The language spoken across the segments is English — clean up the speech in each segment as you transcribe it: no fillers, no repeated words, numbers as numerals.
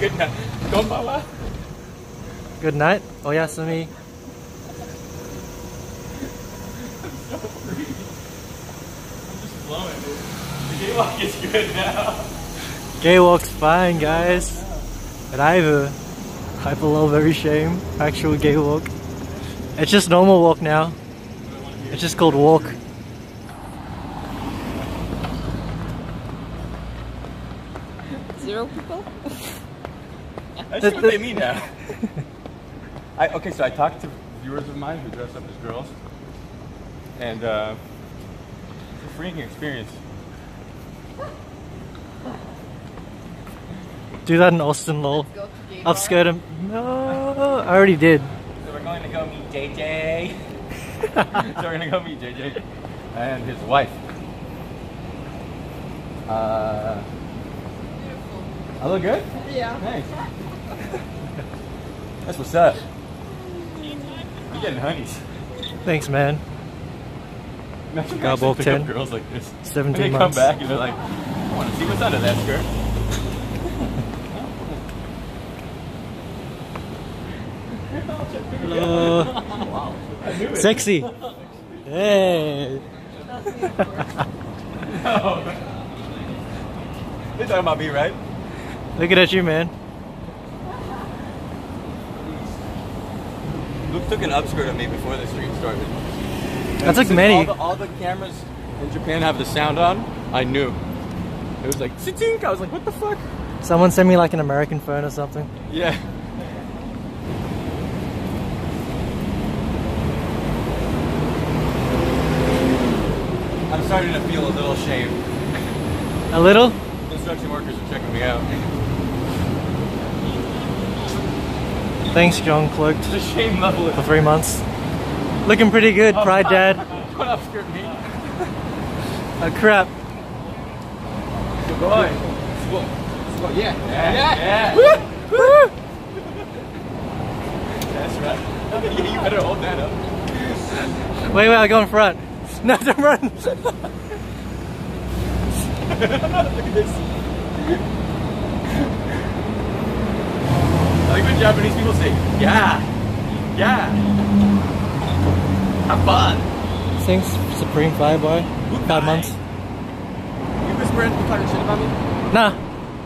good night. Konbanwa. Good night. Oyasumi. I'm so free. I'm just blowing. The jaywalk is good now. Jaywalk's fine, guys. But I have a little very shame. Actual jaywalk. It's just normal walk now. It's just called walk. Zero people? I see what they mean now. Okay, so I talked to viewers of mine who dress up as girls. And it's a freaking experience. Do that in Austin, lol. Upskirt him. No, I already did. So we're going to go meet JJ. So we're going to go meet JJ and his wife. I look good? Yeah. Thanks. That's what's up. You're getting honeys. Thanks, man. Imagine God walk 10 girls like this. 17 and they months. They come back and they're like, I want to see what's under that skirt. Wow. I knew it. Sexy. Hey. They're talking about me, right? Looking at you, man. Luke took an upskirt of me before this stream started. And that's like many. All the cameras in Japan have the sound on. I knew. It was like, I was like, what the fuck? Someone sent me like an American phone or something. Yeah. I'm starting to feel a little shame. A little? Construction workers are checking me out. Thanks, John Cloaked. It's a shame level for 3 months. Looking pretty good, Pride Dad. Don't upskirt me. Oh crap. Good boy. Yeah. Yeah. Yeah. Woo! That's right. You better hold that up. Wait, I go in front. No, don't run! Look at this. I like when Japanese people say, yeah! Yeah! Have fun! Sings Supreme Fireboy. 5 months. You whispering and talking shit about me? Nah.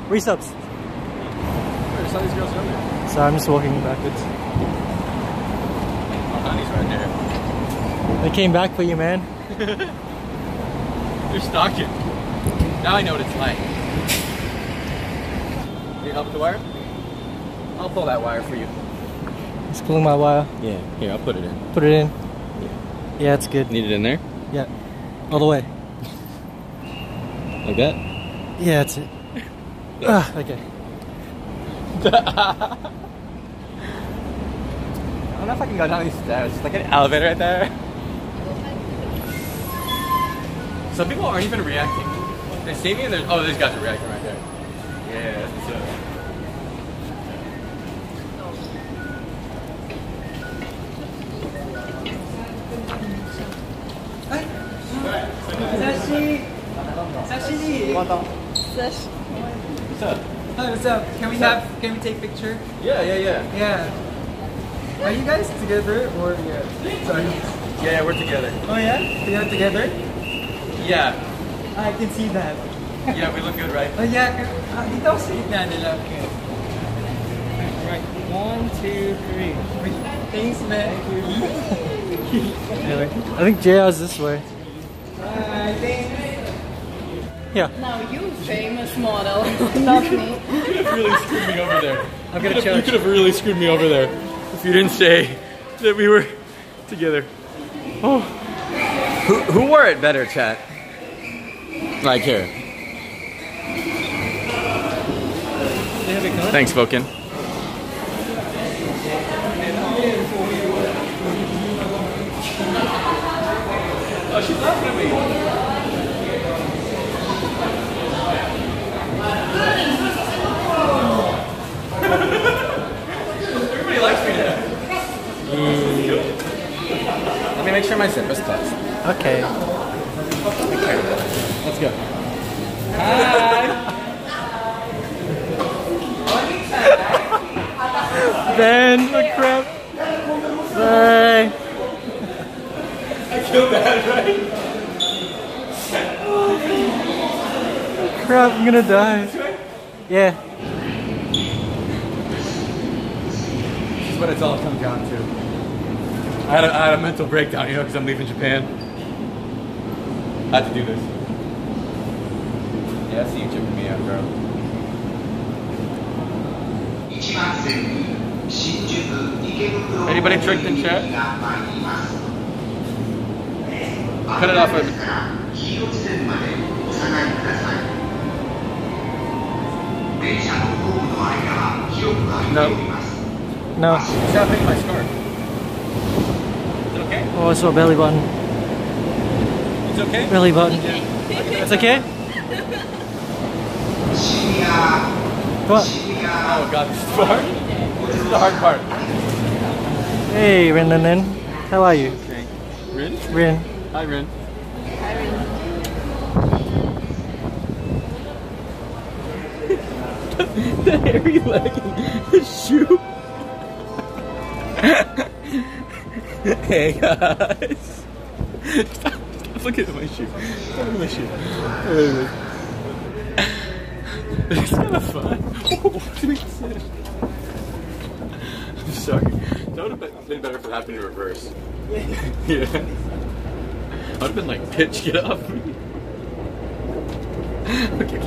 Resubs. Where are some of these girls going? So I'm just walking backwards. Oh, honey's right there. They came back for you, man. They're stalking. Now I know what it's like. Need help with the wire? I'll pull that wire for you. It's pulling my wire. Yeah. Here, I'll put it in. Put it in. Yeah. Yeah, it's good. Need it in there? Yeah. All the way. Like that? Yeah, that's it. Okay. I don't know if I can go down these stairs. It's like an elevator right there. Some people aren't even reacting. They see me and oh, these guys are reacting right there. Yeah, that's what's up. Hi, what's up? Can we take picture? Yeah. Are you guys together or sorry? Yeah, we're together. Oh yeah? We are together? Yeah. I can see that. Yeah, we look good, right? Oh yeah, dito sa gitna nila. Right, 1, 2, 3. Thanks, man. Thank you. Anyway, I think JR's this way. Hi, thanks. Yeah. Now you famous model, not me. You could have really screwed me over there. I'm gonna charge. You could have really screwed me over there if you didn't say that we were together. Oh. Who wore it better, chat? Like here. Thanks, Vulcan. Oh, she's laughing at me. Everybody likes me now. Let me make sure my zip is closed. Okay. Let's go. Hi. then the crap. Bye. I feel bad, right? Oh, crap, I'm gonna die. Yeah. This is what it's all come down to. I had a mental breakdown, you know, because I'm leaving Japan. I had to do this. Yeah, that's you chipping me out, bro. 1番線、新宿池袋。Anybody tricked in chat? Cut it off of me. No. No. Stop hitting my scarf. Is it okay? Oh, I saw a belly button. It's okay? Belly button. It's okay? What? Oh god, this is the hard part. This is the hard part. Hey, Rin Lin Lin. How are you? Okay. Rin? Rin. Hi, Rin. Hi, Rin. The hairy leg and the shoe. Hey, guys. Stop looking at my shoe. Stop looking at my shoe. It's kind of fun. I'm sorry. That would have been better if it happened in reverse. Yeah. I would have been like, bitch, get off me. Okay.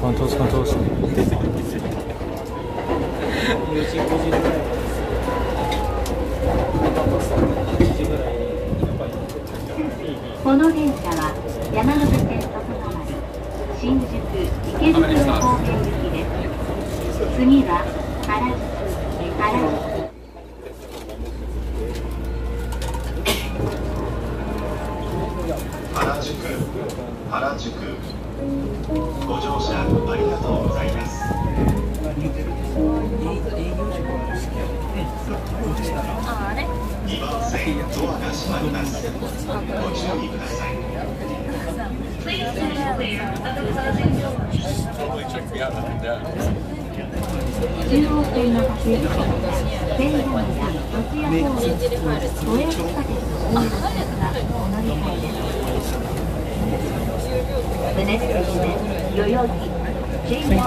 Contours, contours.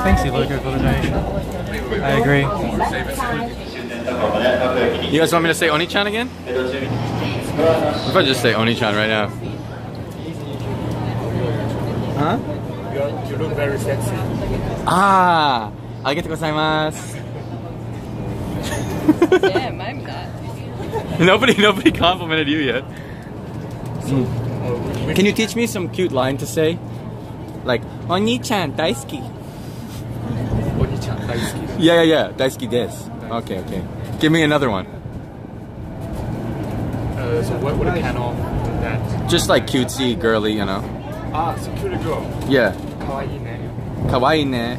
Thanks, Elogo, for the donation. I agree. You guys want me to say Oni-chan again? What if I just say Oni-chan right now? Huh? You look very sexy. Ah! Arigatou gozaimasu. Damn, I'm not. Nobody complimented you yet. Mm. Can you teach me some cute line to say? Like, Oni-chan daisuki. Oni-chan daisuki. Yeah, daisuki desu. Okay. Give me another one. So what would a panel that? Just like cutesy, girly, you know. Ah, so cute girl. Yeah. Kawaii ne. Kawaii ne.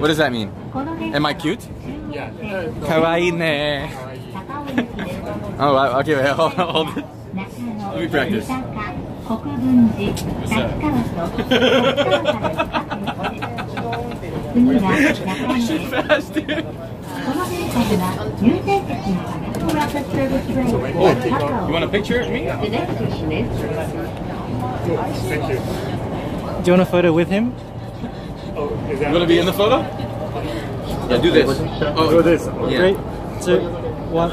What does that mean? Am I cute? Yeah. No. Kawaii ne. Oh, okay, wait, hold it. Let me practice. What's that? I should fast, dude. Oh, you want a picture of me? Thank you. Do you want a photo with him? Oh, you want to be in the photo? Yeah, do this. Oh, do this. Yeah. 3, 2, 1.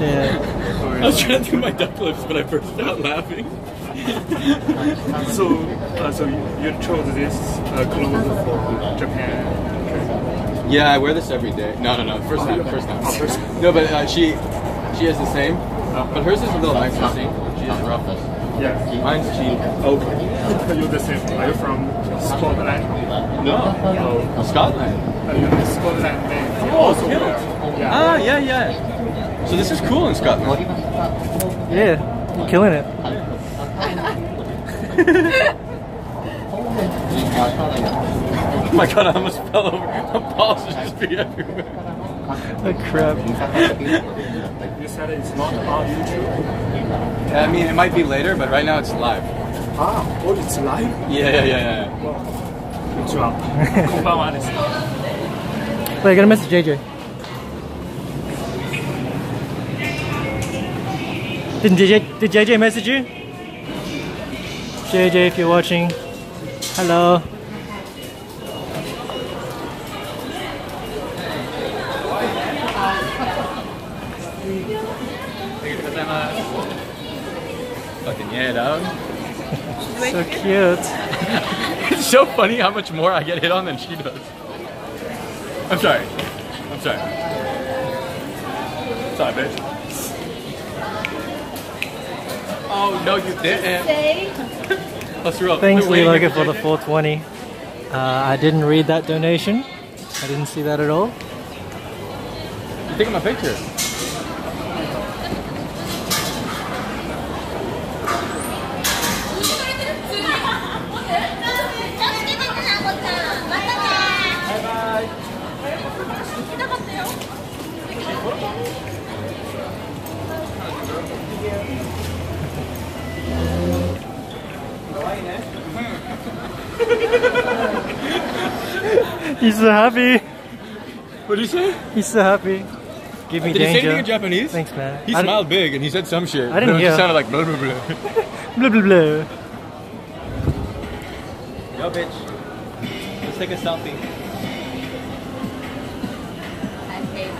Yeah. I was trying to do my duck lips, but I burst out laughing. So you chose this clothes for Japan? Okay. Yeah, I wear this every day. No. First time. Oh, no, but she has the same. But hers is a little nicer. She has ruffles. Yeah. Mine's cheap. Okay. Are you the same? Are you from Scotland? No. Oh. Scotland. Are you from Scotland? Oh, yeah. Ah, yeah. So this is cool in Scotland. Yeah, you're killing it. Oh my god, I almost fell over. My balls would just be everywhere. Oh, crap. You said it's not on YouTube? I mean, it might be later, but right now it's live. Ah, oh, it's live? Yeah. Well, good job. Wait, I gotta message JJ. Did JJ message you? JJ, if you're watching, hello. Fucking yeah, dog. So cute. It's so funny how much more I get hit on than she does. I'm sorry. Sorry, bitch. Oh, no, you didn't. Thanks, Lee, for the 420. I didn't read that donation. I didn't see that at all. You're taking my picture. He's so happy. What did he say? He's so happy. Give me danger. Did he say anything in Japanese? Thanks, man. He smiled big and he said some shit. I didn't hear. It just sounded like blah, blah, blah. Blah, blah, blah. Yo, bitch. Let's take a selfie. I hate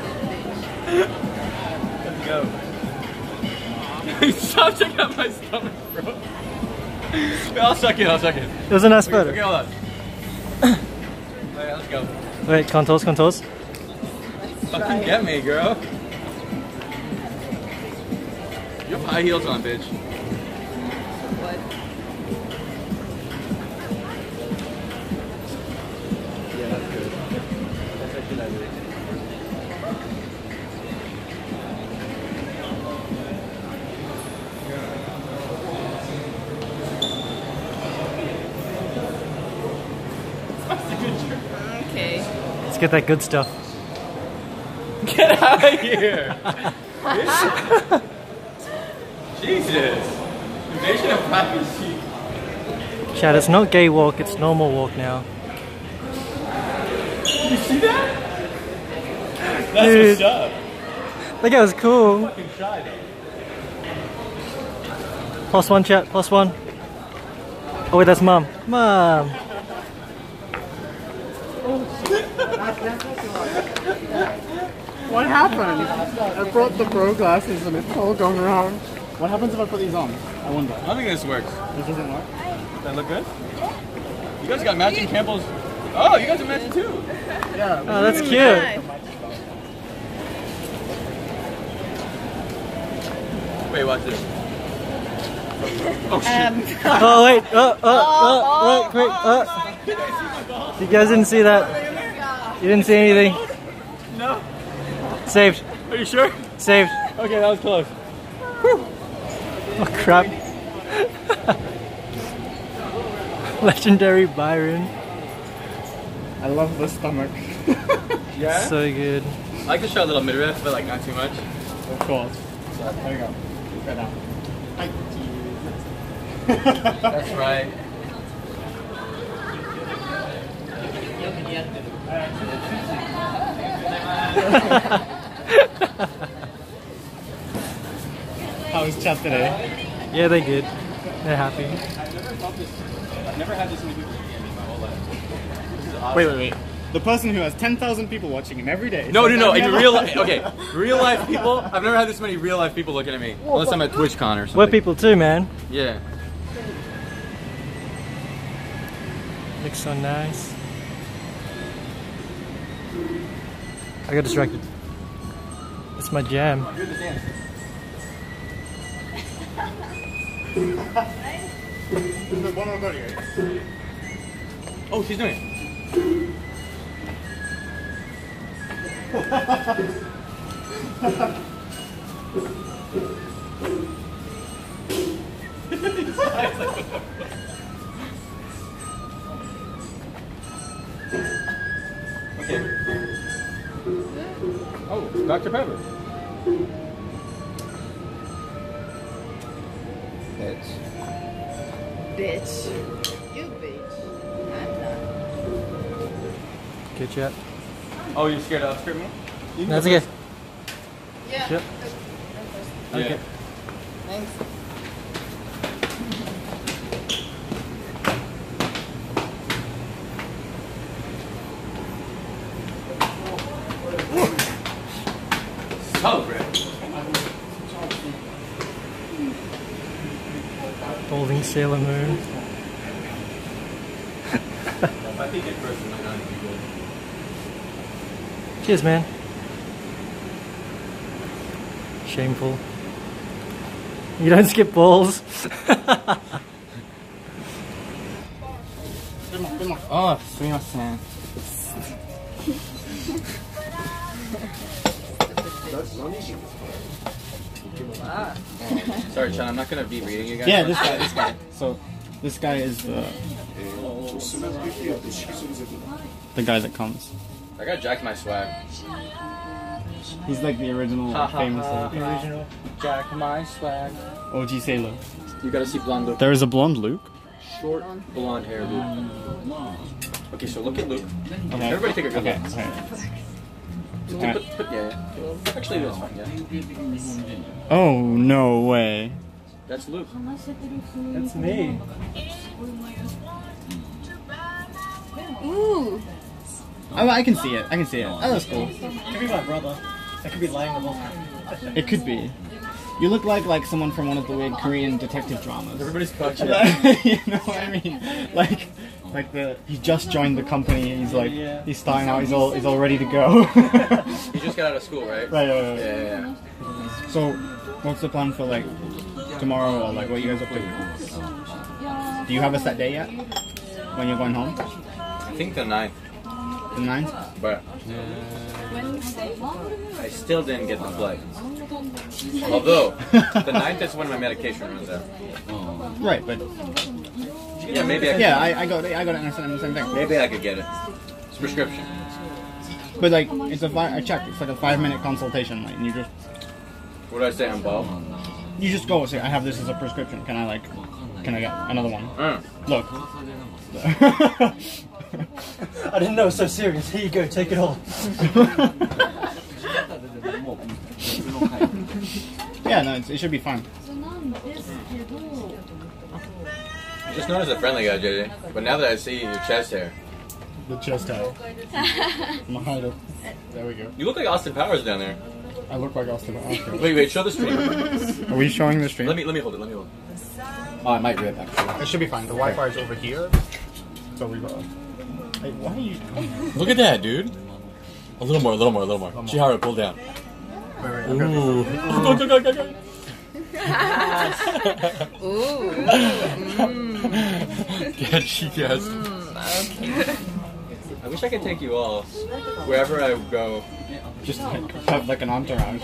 this bitch. Let's go. Stop checking out my stomach, bro. I'll suck it. It was a nice photo. Okay, hold on. Wait, let's go. Wait, contours. Fucking get me, girl. You have high heels on, bitch. What? Yeah, that's good. That's actually not good. Let's get that good stuff. Get out of here! Jesus! Invasion of privacy. Chad, it's not gay walk, it's normal walk now. You see that? That's dude, what's up. That guy was cool. Fucking shy, though. +1 chat, +1. Oh wait, that's mom. Mom! What happened? I brought the bro glasses and it's all gone wrong. What happens if I put these on? I wonder. I think this works. This doesn't work? Does that look good? You guys got matching campbells. Oh, you guys are matching too. Yeah. Oh, that's cute. Wait, watch this. Oh, shit. Oh, wait. Oh, quick. Oh. You guys didn't see that. You didn't see anything. No. Saved. Are you sure? Saved. Okay, that was close. Whew. Oh crap. Legendary Byron. I love the stomach. Yeah? It's so good. I like to show a little midriff, but like not too much. Of course. So, there you go. Right now. That's right. How was chat today? Yeah, they did. They're happy. I've never had this many people in my whole life. This is awesome. Wait. The person who has 10,000 people watching him every day. No. In real life, okay. Real life people. I've never had this many real life people looking at me. Unless I'm at TwitchCon or something. We're people too, man. Yeah. Looks so nice. I got distracted. It's my jam. Oh, she's doing it. Okay. Thank you. Oh, Dr. Pepper. Bitch. Bitch. You bitch. I'm not. Get you up. Oh, you're scared of script me? You that's okay. Yeah. Yep. Yeah. Okay. Thanks. Holding Sailor Moon. I think it person might not be good. Cheers, man. Shameful. You don't skip balls. Oh, sumimasen. Sorry, Sean, I'm not gonna be reading you guys. Yeah, this guy, this guy. So, this guy is the guy that comes. I got Jack my swag. He's like the original famous. The original Jack my swag. OG Sailor. You gotta see blonde Luke. There is a blonde Luke. Short blonde hair Luke. Okay, so look at Luke. Okay. Everybody take a good look. Okay. Right. Put, yeah, yeah. Actually, that's fine, yeah. Oh, no way. That's Luke. That's me. Ooh. Oh, I can see it. I can see it. Oh, that's cool. It could be my brother. I could be lying the whole time. It could be. You look like someone from one of the weird Korean detective dramas. Everybody's clutching. You know what I mean? Like he just joined the company and he's like, he's starting out, he's all ready to go. He just got out of school, right? Right. Yeah. So, what's the plan for like tomorrow or like what you guys up to? Do you have a set day yet? When you're going home? I think the 9th. The 9th? But I still didn't get the flight. Although, the 9th is when my medication runs out. Right, but... Yeah, maybe I could. Yeah, I got it and the same thing. Maybe I could get it. It's prescription. But like, it's I checked, it's like a 5-minute consultation, like, and you just... What do I say, I'm bald? You just go, say, I have this as a prescription, can I like... Can I get another one? Look. I didn't know it was so serious. Here you go, take it all. Yeah, no, it should be fine. You just known as a friendly guy, JJ. But now that I see your chest hair. The chest hair. I'm hiding. There we go. You look like Austin Powers down there. I look like Austin Powers. Wait, show the stream. Are we showing the stream? Let me hold it, Oh, I might rip, actually. It should be fine. The Wi-Fi is over here. So we go. Hey, why are you... Look at that, dude. A little more. Chihara, pull down. Wait. Ooh. Go. Ooh. Get yes. Okay. I wish I could take you all wherever I go. Just have like an entourage.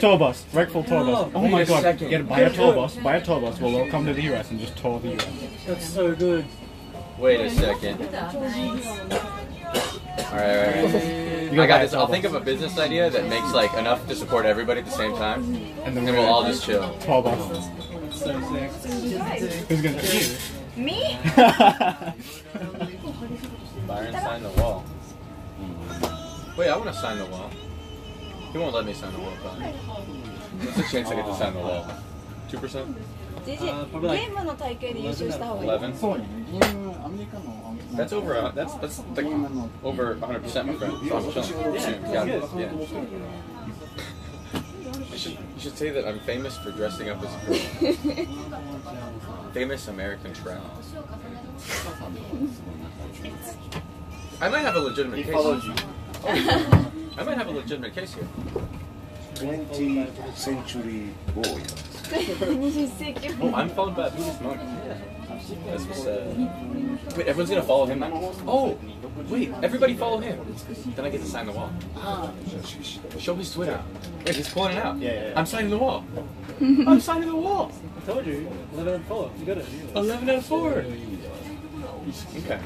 Tour bus, rightful tour bus. Oh my god, buy a tour bus, we'll all come to the US and just tour the US. That's so good. Wait a second. Alright. I got this. I'll think of a business idea that makes like enough to support everybody at the same time. And then we'll all just chill. Tour bus. So sick. Who's gonna do me? Byron signed the wall. Wait, I wanna sign the wall. He won't let me sign the wall, probably. What's the chance I get to sign the wall? 2%? Probably like 11. That's over. That's like over 100%, my friend. So I'm chilling. Yeah. You should say that I'm famous for dressing up as a girl. Famous American trout. I might have a legitimate case. He followed you. Oh, I might have a legitimate case here. 20th century boy. Oh, I'm followed by a Buddhist monk. That's what's Wait, everyone's gonna follow him now? Oh! Wait, everybody follow him. Then I get to sign the wall. Show me his Twitter. Wait, he's pulling it out. Yeah. I'm signing the wall. I'm signing the wall! I told you. 11 and 4. You got it. 11 and 4! Okay.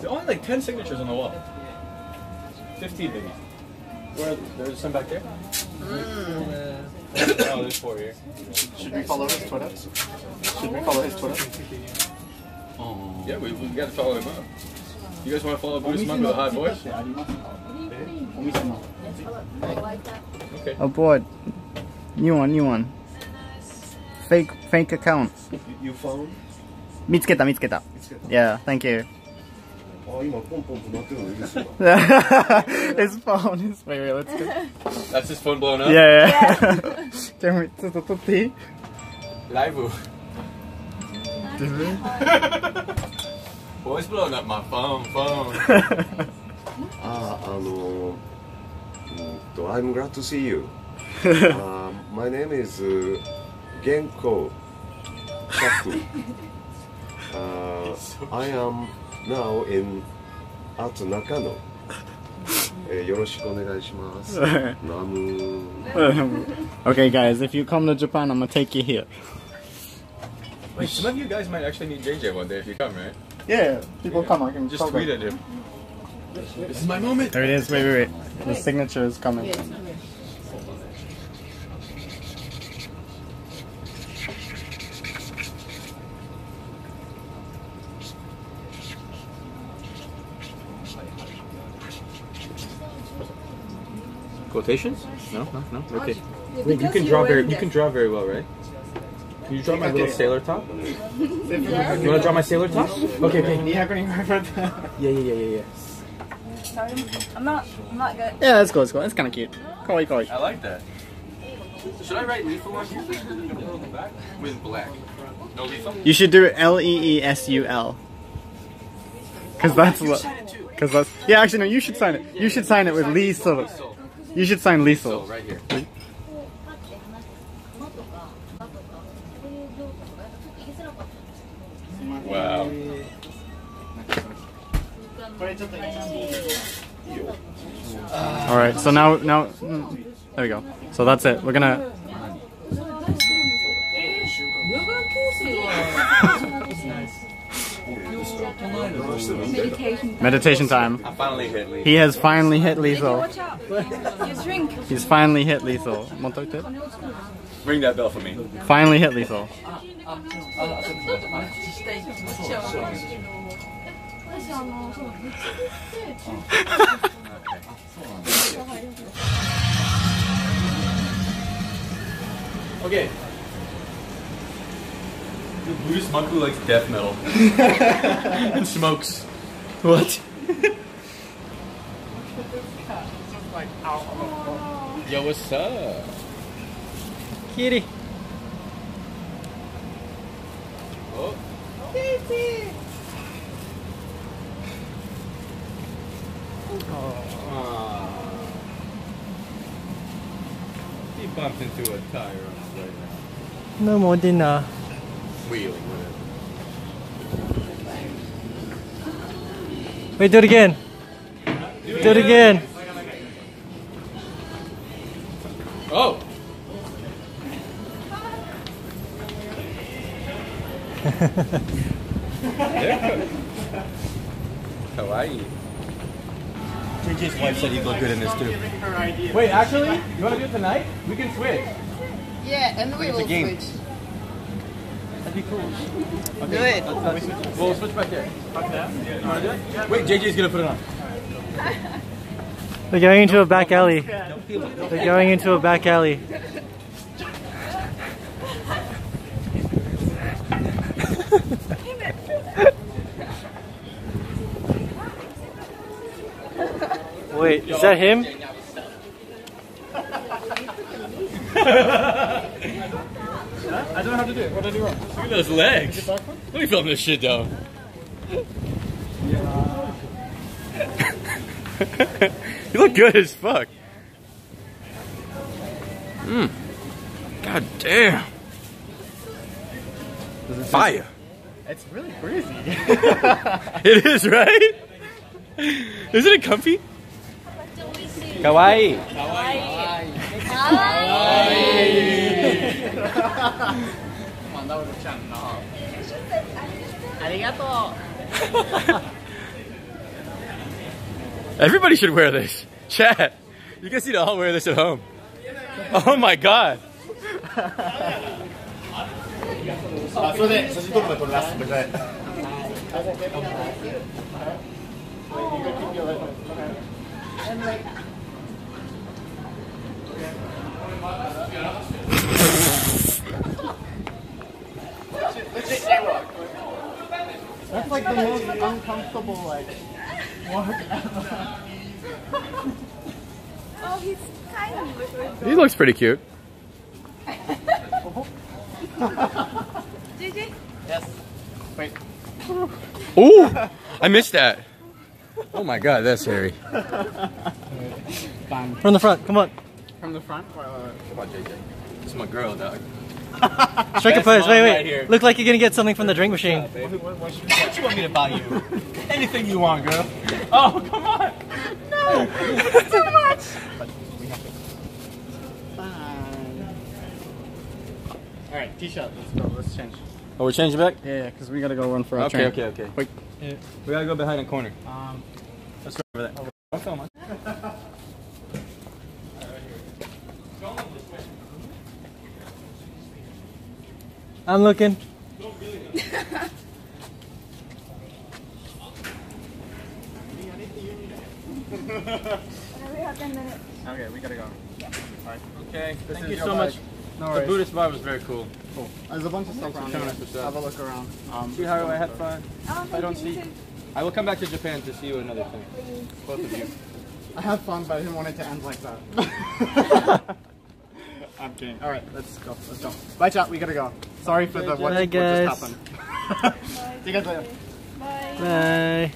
There are only like 10 signatures on the wall. 15 maybe. Where are there's some back there? Mm. Oh, there's four here. Should we follow his Twitter? Should we follow his Twitter? Oh. Yeah, we gotta follow him up. You guys wanna follow Bruce Monk with a high voice? Okay. Abort. New one. Fake account. You follow him? Mitsuketa. Yeah, thank you. His phone is... Wait, let's go. That's his phone blowing up? Yeah. Can we... Live. Boy's blowing up my phone. I'm glad to see you. My name is Genko Kaku. I am... now in Art Nakano. Okay guys, if you come to Japan, I'm gonna take you here. Wait, some of you guys might actually need JJ one day if you come, right? Yeah, people come, I can just tweet at him. This is my moment! There it is, wait. The signature is coming. Quotations? No. Okay. Wait, you can draw very well, right? Can you draw my little sailor top? You wanna draw my sailor top? Okay. Yeah. I'm not good. Yeah, that's cool. It's kind of cute. Kawaii. I like that. Should I write lethal on here? With black. No lethal. You should do LEESUL. Cause that's what. Cause that's. Yeah, actually no. You should sign it. You should sign it with Lee Sul. You should sign Lee Sul. Right here. Wow. All right. So now, there we go. So that's it. We're gonna. Meditation time. I finally hit Lee. He has finally hit Lee Sul. He's finally hit Lee Sul. Ring that bell for me. Finally hit Lee Sul. Okay. The Buddhist monk who likes death metal and smokes. What? Yo, what's up? Kitty. Oh. Kitty. Oh. He bumped into a tire right now. No more dinner. Wheeling, whatever. Wait, do it again. Oh! Kawaii. JJ's wife said he'd look good in this too. Wait, actually, you want to do it tonight? We can switch. Yeah, and we will switch. That'd be cool. Okay. Good. We'll switch back there. Wait, JJ's gonna put it on. They're going into a back alley. Wait, is that him? I don't know how to do it. What did I do wrong? Look at those legs. Let me film this shit down. You look good as fuck. Mmm. God damn. Fire. It's really crazy. It is, right? Isn't it comfy? Kawaii. Everybody should wear this. Chat. You guys need to all wear this at home. Oh my god. That's like the most uncomfortable walk ever. Oh, he's kind of. He looks pretty cute. JJ? Yes. Wait. Oh, I missed that. Oh my god, that's hairy. From the front, come on. From the front? Come on, JJ. It's my girl, dog. Strike a pose. Wait, wait. Right, look like you're gonna get something from the drink machine. What you want me to buy you? Anything you want, girl. Oh, come on. No, it's too much. All right, T-shirt. Let's go. Let's change. Oh, we're changing back. Yeah, because we gotta go run for our train. Okay, okay, okay. Wait. Yeah. We gotta go behind a corner. Let's go over there. Don't film it. I'm looking. Okay, we gotta go. Yeah. Right. Okay. Thank you so much. No worries. The Buddhist vibe was very cool. Cool. There's a bunch of stuff around here. Have a look around. See how I had fun. I don't see. I will come back to Japan to see you another thing. Both of you. I had fun, but I didn't want it to end like that. I'm kidding. All right, let's go. Let's go. Bye, chat. We gotta go. Sorry for the what just happened. See you guys later. Bye. Bye.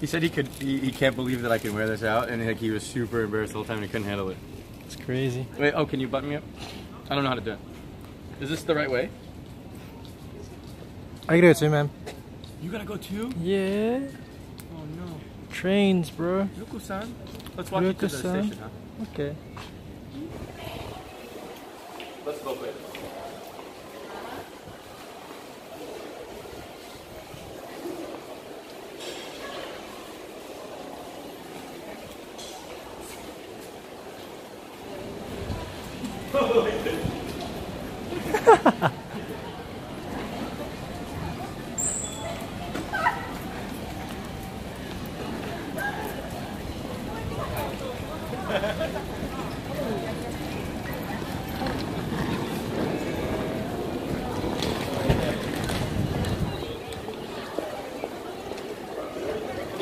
He said he could. He can't believe that I can wear this out, and like he was super embarrassed the whole time. He couldn't handle it. It's crazy. Wait. Oh, can you button me up? I don't know how to do it. Is this the right way? I can do it too, man. You gotta go too? Yeah. Oh no. Trains, bro. Yuku-san. Let's walk you to the station, huh? Okay. Let's go play.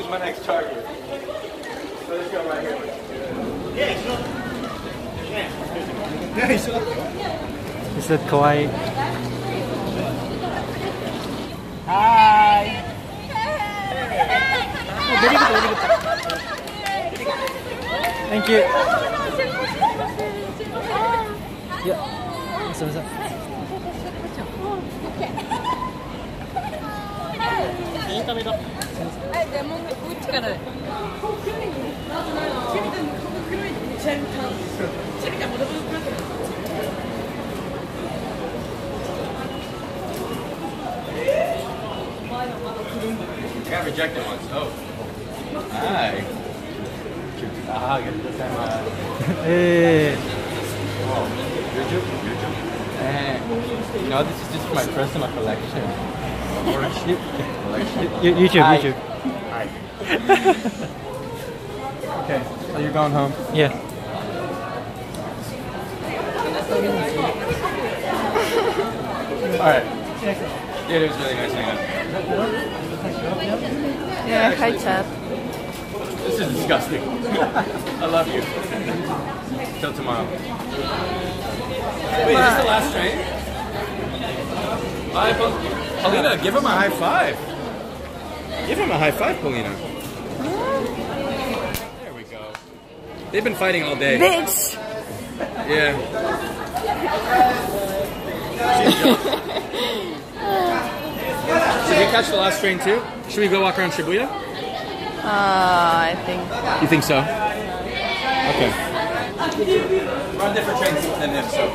My next target. So let's go right here. Yeah, sure. Yeah, sure. He said kawaii. Hi. Thank you. Yeah. What's up? Okay. あえてもうこっちからチェリカ戻る。チェリカ戻る。I got rejected once. Oh. Hi. Hey. You know, this is just for my personal collection. Worship. YouTube. Hi. Okay, so you're going home? Yeah. Alright. Yeah, it was really nice hanging out. Yeah, hi, Chad. This is disgusting. I love you. Till tomorrow. Wait, is this the last train? Bye, Polina, give him a high five. Give him a high five, Polina. There we go. They've been fighting all day. Bitch! Yeah. Did we catch the last train too? Should we go walk around Shibuya? I think. You think so? Okay. We're on different trains than them, so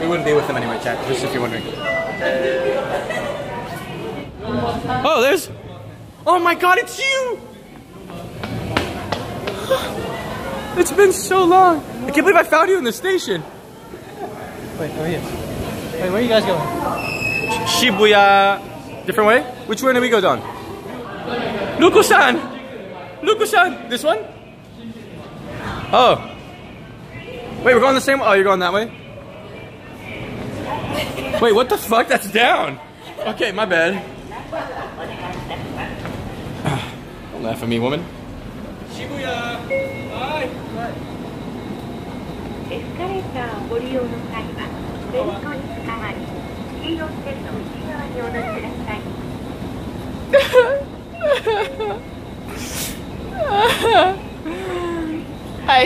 we wouldn't be with them anyway, chat, just if you're wondering. Oh, there's... Oh my god, it's you! It's been so long. I can't believe I found you in the station. Wait, over here. Wait, where are you guys going? Shibuya. Different way? Which way do we go down? Nuku-san! Nuku-san! This one? Oh. Wait, we're going the same way? Oh, you're going that way? Wait, what the fuck? That's down! Okay, my bad. Don't laugh at me, woman. Shibuya! Bye! I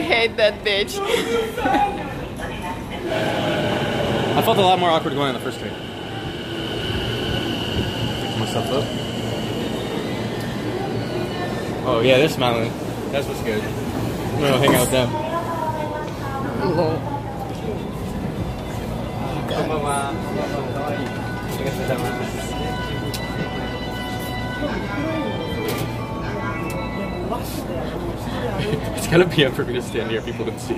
hate that bitch. I felt a lot more awkward going on the first date. Pick myself up. Oh yeah, they're smiling. That's what's good. I'm gonna hang out with them. It's kind of PM for me to stand here. People can see.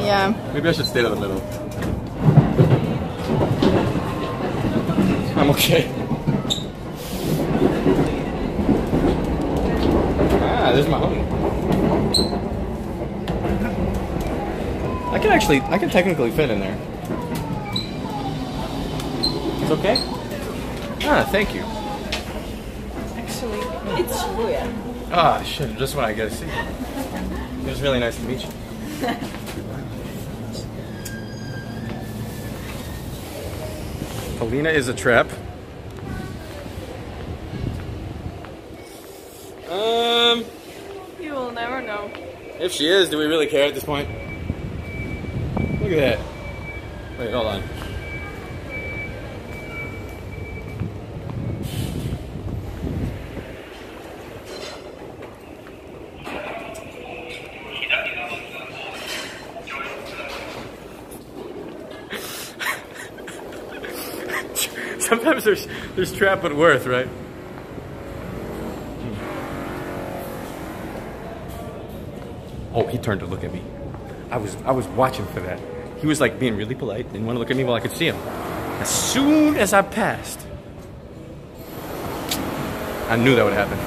Yeah. Maybe I should stay in the middle. I'm okay. Ah, there's my home. I can actually, I can technically fit in there. It's okay? Ah, thank you. Actually, it's Shibuya. Ah, shit, just when I get to see you. It was really nice to meet you. Polina is a trap. You will never know. If she is, do we really care at this point? Look at that. Wait, hold on. Sometimes there's trap but worth, right? Hmm. Oh, he turned to look at me. I was watching for that. He was like being really polite, didn't want to look at me while I could see him. As soon as I passed, I knew that would happen.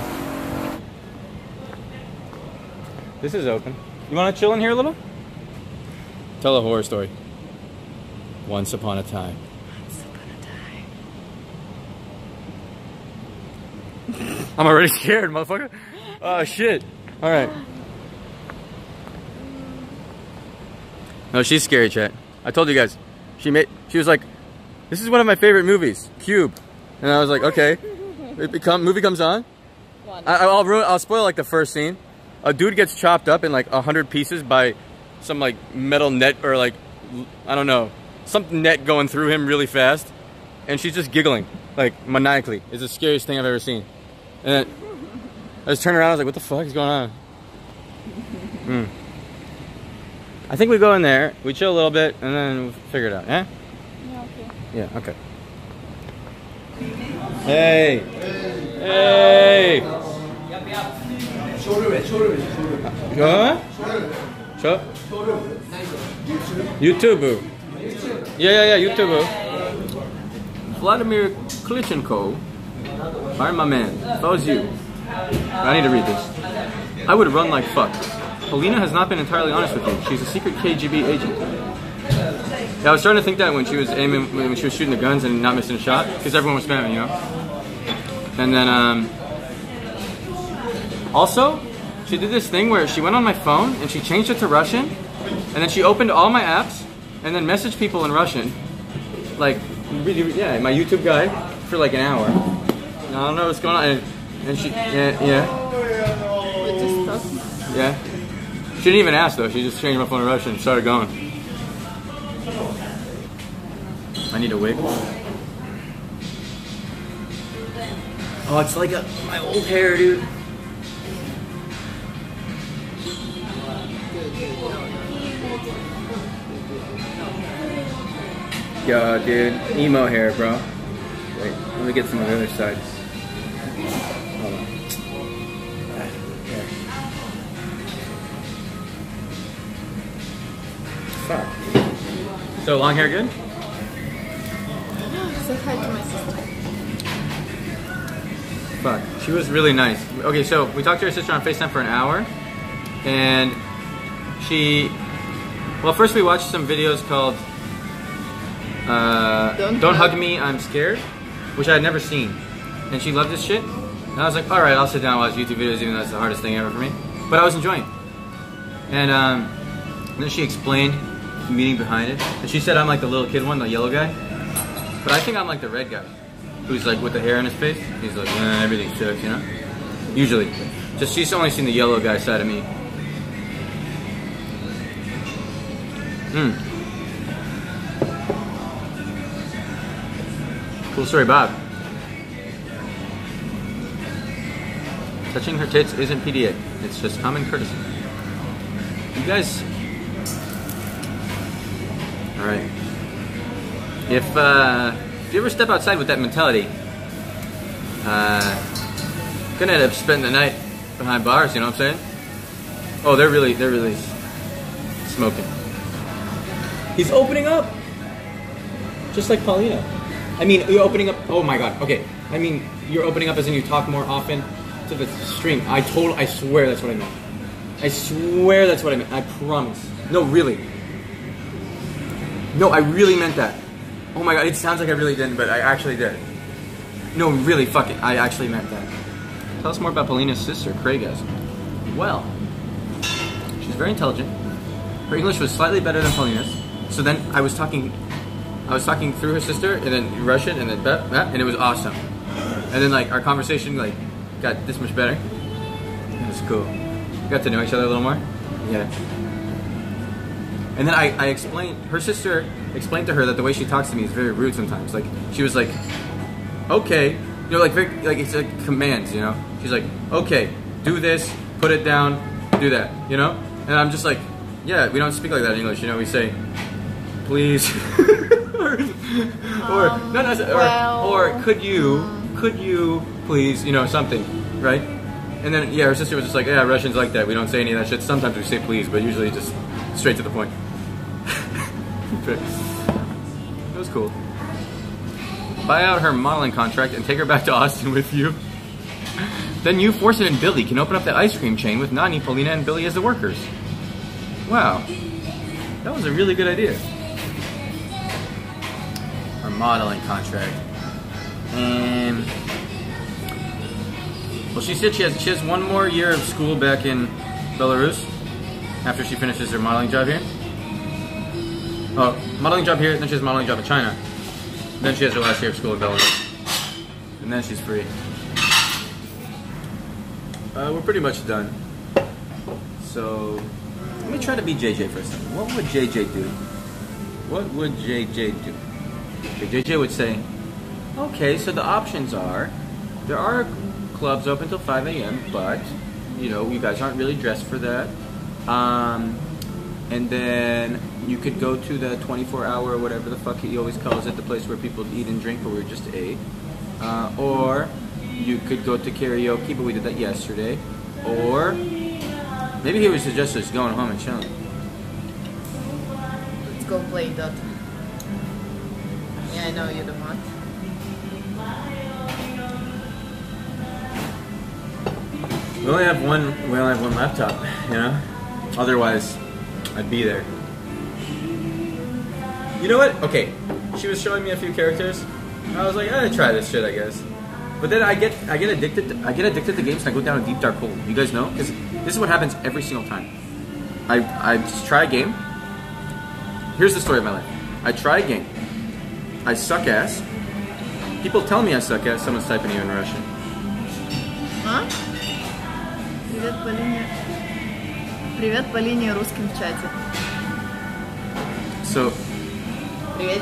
This is open. You want to chill in here a little? Tell a horror story. Once upon a time. I'm already scared, motherfucker. Oh, shit. All right. No, she's scary, chat. I told you guys. She was like, this is one of my favorite movies, Cube. And I was like, okay. Movie comes on. I'll spoil like the first scene. A dude gets chopped up in like 100 pieces by some like metal net or like, I don't know, some net going through him really fast. And she's just giggling, like maniacally. It's the scariest thing I've ever seen. And I just turned around, I was like, what the fuck is going on? Mm. I think we go in there, we chill a little bit, and then we'll figure it out, eh? Yeah, okay. Yeah, okay. Hey! Hey! YouTube. Yeah, YouTube. Vladimir Klitschko. Byron, my man, if I was you, I need to read this. I would run like fuck. Polina has not been entirely honest with me. She's a secret KGB agent. Yeah, I was starting to think that when she was aiming, when she was shooting the guns and not missing a shot, because everyone was spamming, you know. And then also, she did this thing where she went on my phone and she changed it to Russian, and then she opened all my apps and then messaged people in Russian, like yeah, my YouTube guy for like an hour. I don't know what's going on, and she, yeah. She didn't even ask though, she just changed my phone to Russian and started going. I need a wig. Oh, it's like my old hair, dude. Yo, dude, emo hair, bro. Wait, let me get some on the other side. fuck. So long hair good? Say hi to my sister. Fuck, she was really nice. Okay, so we talked to her sister on FaceTime for an hour, and she, well, first we watched some videos called Don't Hug Me, I'm Scared, which I had never seen, and she loved this shit, and I was like, alright, I'll sit down and watch YouTube videos, even though that's the hardest thing ever for me, but I was enjoying it. And then she explained the meaning behind it, and she said I'm like the little kid one, the yellow guy, but I think I'm like the red guy. Who's like with the hair in his face? He's like, nah, everything sucks, you know. Usually, just she's only seen the yellow guy side of me. Cool story, Bob. Touching her tits isn't PDA; it's just common courtesy. You guys, all right? If you ever step outside with that mentality, gonna end up spending the night behind bars, you know what I'm saying? Oh, they're really smoking. He's opening up! Just like Polina. I mean, you're opening up, oh my god, okay. I mean, you're opening up as in you talk more often to the stream. I swear that's what I meant. I swear that's what I meant, I promise. No, really. No, I really meant that. Oh my god, it sounds like I really didn't, but I actually did. No, really, fuck it. I actually meant that. Tell us more about Polina's sister, Craigas. Well, she's very intelligent. Her English was slightly better than Polina's. So then I was talking through her sister, and then Russian, and then and it was awesome. And then like our conversation like got this much better. It was cool. We got to know each other a little more. Yeah. And then I explained, her sister explained to her that the way she talks to me is very rude sometimes. Like, she was like, okay. You know, like, very, like it's like commands, you know? She's like, okay, do this, put it down, do that, you know? And I'm just like, yeah, we don't speak like that in English, you know? We say, please. or could you please, you know, something, right? And then, yeah, her sister was just like, yeah, Russians like that. We don't say any of that shit. Sometimes we say please, but usually just straight to the point. It was cool. Buy out her modeling contract and take her back to Austin with you. Then you, Forson, and Billy can open up that ice cream chain with Nani, Polina, and Billy as the workers. Wow. That was a really good idea. Our modeling contract. Well, she said she has one more year of school back in Belarus after she finishes her modeling job here. Oh, modeling job here, then she has a modeling job in China. Then she has her last year of school in Belarus. And then she's free. We're pretty much done. So, let me try to be JJ for a second. What would JJ do? What would JJ do? Okay, JJ would say, okay, so the options are, there are clubs open till 5 a.m., but, you know, you guys aren't really dressed for that. And then you could go to the 24-hour or whatever the fuck he always calls it, the place where people eat and drink, but we just ate. Or you could go to karaoke, but we did that yesterday. Or maybe he would suggest us going home and chilling. Let's go play Dota. Yeah, I know you don't want. We only have one laptop, you know? Otherwise, I'd be there. You know what? Okay, she was showing me a few characters. I was like, I try this shit, I guess. But then I get addicted. I get addicted to games, and I go down a deep dark hole. You guys know, because this is what happens every single time. I just try a game. Here's the story of my life. I try a game. I suck ass. People tell me I suck ass. Someone's typing you in Russian. Huh? Привет по линии русским в чате. So, привет.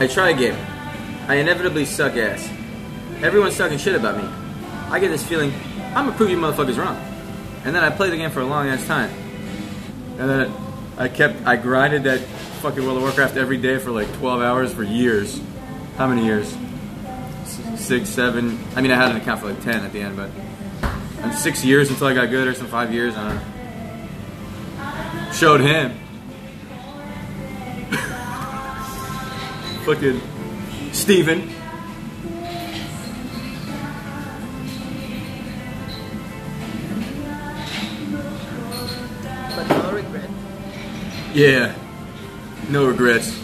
I try a game. I inevitably suck ass. Everyone's talking shit about me. I get this feeling, I'm gonna prove you motherfuckers wrong. And then I play the game for a long ass time. And then I grinded that fucking World of Warcraft every day for like 12 hours for years. How many years? 6, 7. I mean, I had an account for like 10 at the end, but. And 6 years until I got good, or some 5 years, I don't know. Showed him. Fucking Steven. But no regret. Yeah. No regrets.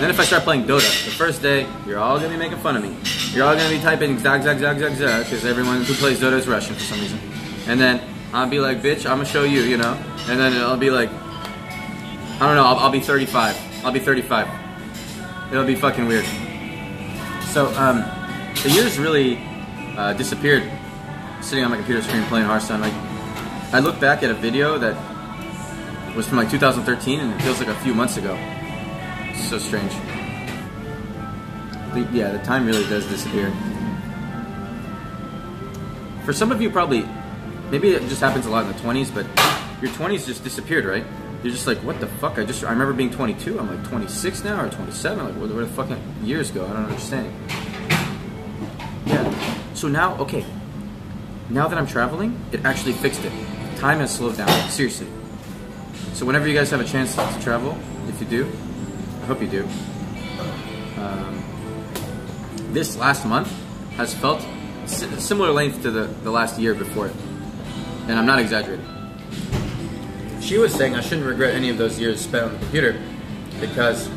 Then if I start playing Dota, the first day, you're all gonna be making fun of me. You're all gonna be typing zag zag zag zag zag because everyone who plays Dota is Russian for some reason. And then I'll be like, bitch, I'm gonna show you, you know? And then I'll be like, I don't know, I'll be 35. I'll be 35. It'll be fucking weird. So, the years really disappeared sitting on my computer screen playing Hearthstone. Like, I look back at a video that was from like 2013 and it feels like a few months ago. It's so strange. Yeah, the time really does disappear. For some of you probably, maybe it just happens a lot in the 20s, but your 20s just disappeared, right? You're just like, what the fuck? I remember being 22, I'm like 26 now or 27, like where the fucking years go? I don't understand. Yeah, so now, okay, now that I'm traveling, it actually fixed it. Time has slowed down, seriously. So whenever you guys have a chance to travel, if you do, I hope you do. This last month has felt similar length to the last year before it. And I'm not exaggerating. She was saying I shouldn't regret any of those years spent on the computer because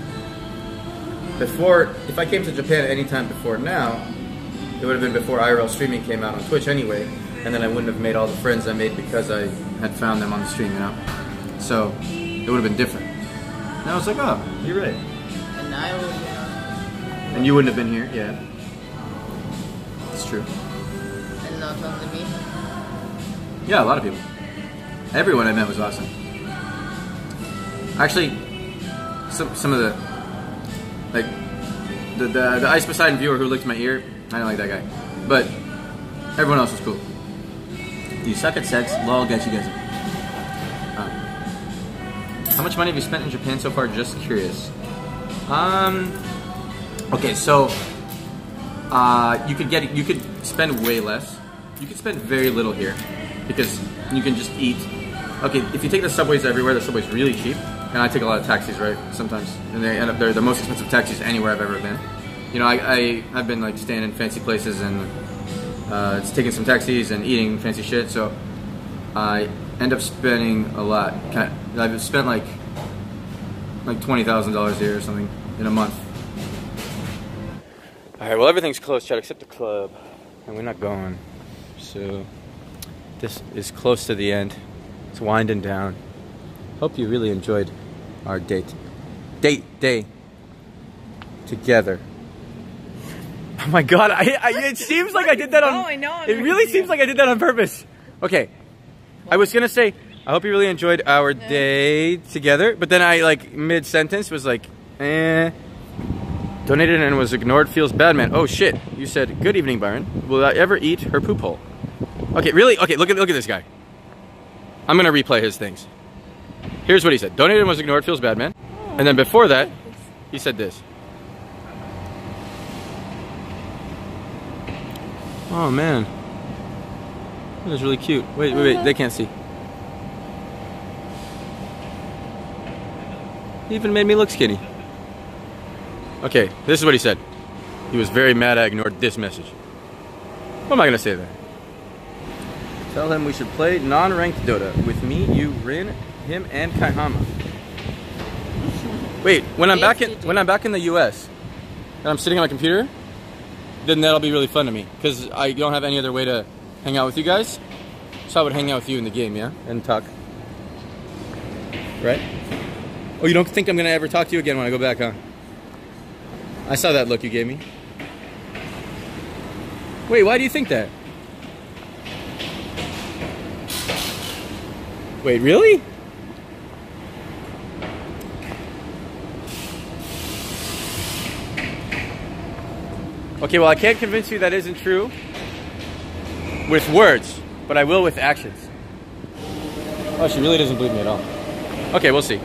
before, if I came to Japan at any time before now, it would have been before IRL streaming came out on Twitch anyway, and then I wouldn't have made all the friends I made because I had found them on the stream, you know? So, it would have been different. And I was like, oh, you're right. And I would have been. And you wouldn't have been here, yeah. It's true. And not only me. Yeah, a lot of people. Everyone I met was awesome. Actually, some of the, like, the Ice Poseidon viewer who licked my ear, I don't like that guy. But everyone else was cool. You suck at sex, lol, guess you guys. How much money have you spent in Japan so far? Just curious. Okay, so you could spend way less. You could spend very little here because you can just eat. Okay, if you take the subways everywhere, the subway's really cheap, and I take a lot of taxis, right? Sometimes, and they're the most expensive taxis anywhere I've ever been. You know, I've been like staying in fancy places and it's taking some taxis and eating fancy shit, so I end up spending a lot. I've spent like $20,000 a year or something in a month. All right, well everything's closed, Chad, except the club, and we're not going, so. This is close to the end. It's winding down. Hope you really enjoyed our day together. Oh my God, it seems like I did that on, oh, I know, it really seems like I did that on purpose. Okay, I was gonna say, I hope you really enjoyed our day together, but then I like mid-sentence was like, donated and was ignored, feels bad, man. Oh shit, you said, good evening, Byron. Will I ever eat her poop hole? Okay, really? Okay, look at this guy. I'm gonna replay his things. Here's what he said. Donated and was ignored, feels bad, man. And then before that, he said this. Oh man. That was really cute. Wait, they can't see. He even made me look skinny. Okay, this is what he said. He was very mad I ignored this message. What am I gonna say there? Tell him we should play non-ranked Dota with me, you, Rin, him, and Kaihama. Wait, when I'm back in the U.S. and I'm sitting on my computer, then that'll be really fun to me because I don't have any other way to hang out with you guys. So I would hang out with you in the game, yeah, and talk. Right? Oh, you don't think I'm gonna ever talk to you again when I go back, huh? I saw that look you gave me. Wait, why do you think that? Wait, really? Okay, well I can't convince you that isn't true with words, but I will with actions. Oh, she really doesn't believe me at all. Okay, we'll see.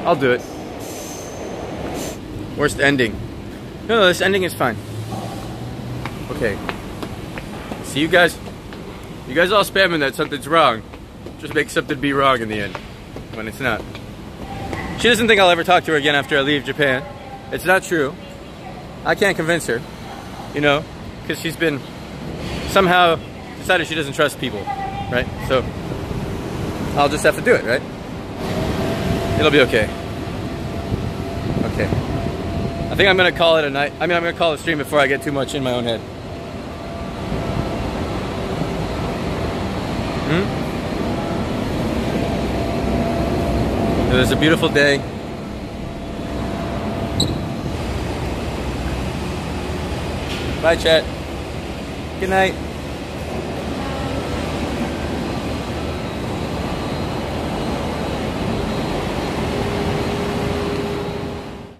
I'll do it. Worst ending. No, this ending is fine. Okay. See you guys. You guys all spamming that something's wrong. Just make something be wrong in the end, when it's not. She doesn't think I'll ever talk to her again after I leave Japan. It's not true. I can't convince her, you know, because she's been somehow decided she doesn't trust people, right? So I'll just have to do it, right? It'll be okay. Okay. I think I'm gonna call it a night. I mean, I'm gonna call the stream before I get too much in my own head. It was a beautiful day. Bye, chat. Good night.